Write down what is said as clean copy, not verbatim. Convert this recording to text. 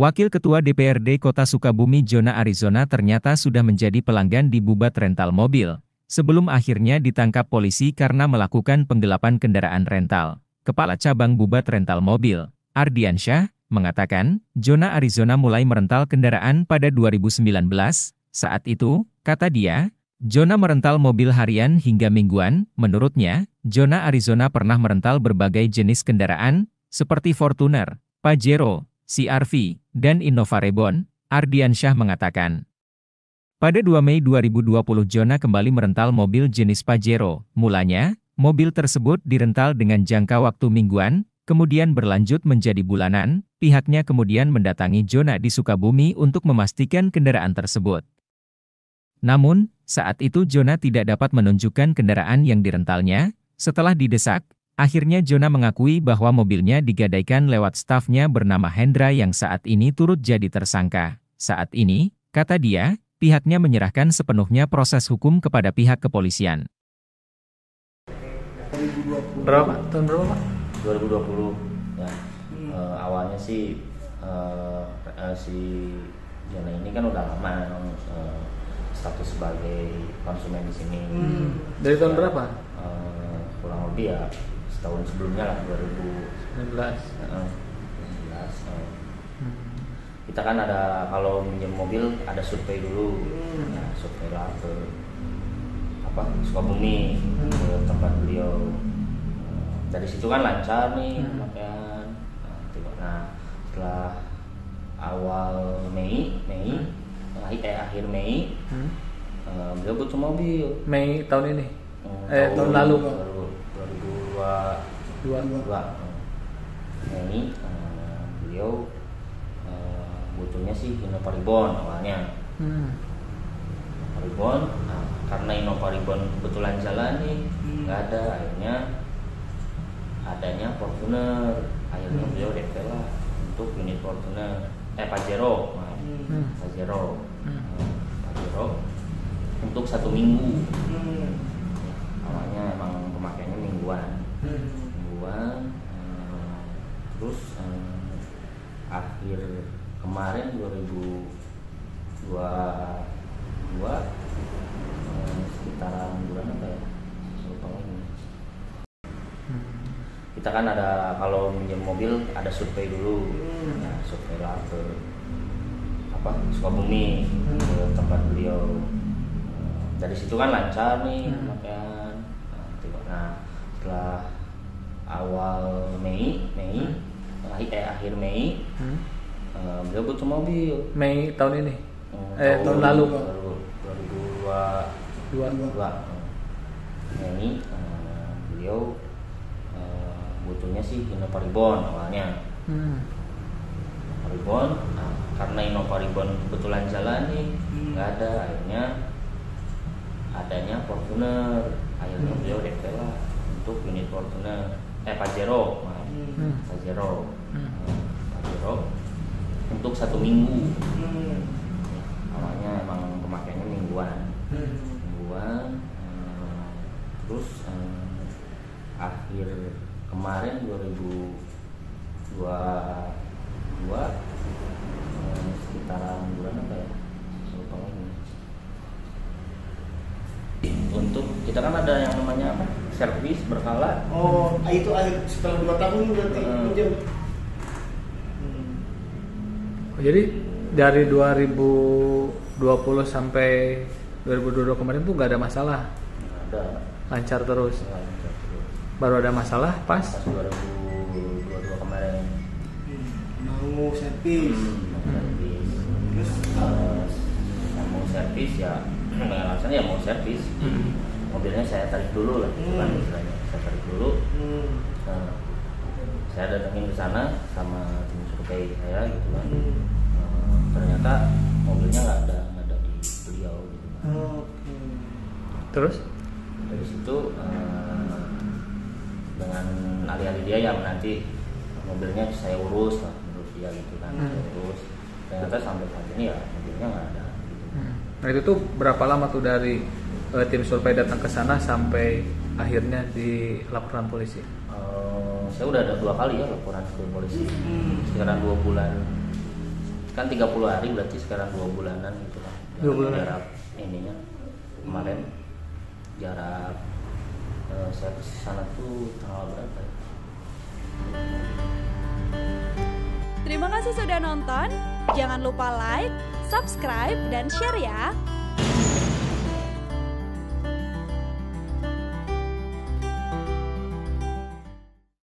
Wakil Ketua DPRD Kota Sukabumi Jona Arizona ternyata sudah menjadi pelanggan di Bubat Rental Mobil, sebelum akhirnya ditangkap polisi karena melakukan penggelapan kendaraan rental. Kepala Cabang Bubat Rental Mobil, Ardian Syah, mengatakan, Jona Arizona mulai merental kendaraan pada 2019, saat itu, kata dia, Jona merental mobil harian hingga mingguan. Menurutnya, Jona Arizona pernah merental berbagai jenis kendaraan, seperti Fortuner, Pajero, CRV, dan Innova Reborn. Ardian Syah mengatakan, pada 2 Mei 2020 Jona kembali merental mobil jenis Pajero. Mulanya, mobil tersebut dirental dengan jangka waktu mingguan, kemudian berlanjut menjadi bulanan. Pihaknya kemudian mendatangi Jona di Sukabumi untuk memastikan kendaraan tersebut. Namun, saat itu Jona tidak dapat menunjukkan kendaraan yang direntalnya. Setelah didesak, akhirnya Jona mengakui bahwa mobilnya digadaikan lewat stafnya bernama Hendra yang saat ini turut jadi tersangka. Saat ini, kata dia, pihaknya menyerahkan sepenuhnya proses hukum kepada pihak kepolisian. Berapa? Tahun berapa, Pak? 2020. Ya. Awalnya sih si Jona ini kan udah lama status sebagai konsumen di sini. Dari tahun berapa? Kurang lebih ya. Tahun sebelumnya lah, 2019. Kita kan ada, kalau minjem mobil ada survei dulu. Nah, survei lah ke Sukabumi, ke tempat beliau. Dari situ kan lancar nih, pemakaian. Nah, setelah awal akhir Mei, beliau butuh mobil. Mei tahun ini? Tahun lalu. 2022 Mei, beliau butuhnya sih Innova Reborn awalnya. Innova Reborn, nah, karena Innova Reborn kebetulan jalan nih, nggak ada. Akhirnya adanya Fortuner, akhirnya beliau DP lah untuk unit Fortuner, Pajero, Pajero untuk 1 minggu. Awalnya emang pemakaiannya mingguan. Terus akhir kemarin 2022 sekitaran bulan apa ya, lupa lagi. Kita kan ada, kalau minjem mobil ada survei dulu. Nah, survei lah ke Sukabumi, ke tempat beliau. Dari situ kan lancar nih pemakaian. Nah, setelah awal akhir Mei, beliau butuh mobil. Mei tahun ini? Tahun lalu. 2022 Mei, beliau butuhnya sih Innova Reborn awalnya. Innova Reborn, nah, karena Innova Reborn kebetulan jalan nih, nggak ada. Akhirnya adanya Fortuner, akhirnya beliau DP lah untuk unit Fortuner, Pajero untuk 1 minggu. Awalnya emang pemakaiannya mingguan. Terus akhir kemarin 2022 sekitaran bulan apa ya, lupa lagi. Untuk kita kan ada yang namanya servis berkala. Itu setelah 2 tahun berarti pinjam. Jadi dari 2020 sampai 2022 kemarin tuh nggak ada masalah. Ada. Lancar terus. Baru ada masalah pas 2022 kemarin. Mau servis. Terus mau servis ya. Alasannya ya mau servis. Mobilnya saya tarik dulu lah, bukan istilahnya. Saya tarik dulu. Saya datangin ke sana sama tim survei saya gitu kan. Ternyata mobilnya nggak ada di beliau gitu kan. Terus dari situ dengan alih-alih dia yang nanti mobilnya saya urus lah, menurut dia gitu kan. Terus ternyata sampai saat ini ya mobilnya nggak ada gitu. Nah, itu tuh berapa lama tuh dari tim survei datang ke sana sampai akhirnya di laporan polisi? Saya udah ada 2 kali ya laporan ke polisi, sekitar 2 bulan kan 30 hari berarti sekarang 2 bulanan gitu lah. 2 bulan jarak ininya kemarin jarak saya ke sana tuh tanggal berapa ya? Terima kasih sudah nonton. Jangan lupa like, subscribe, dan share ya.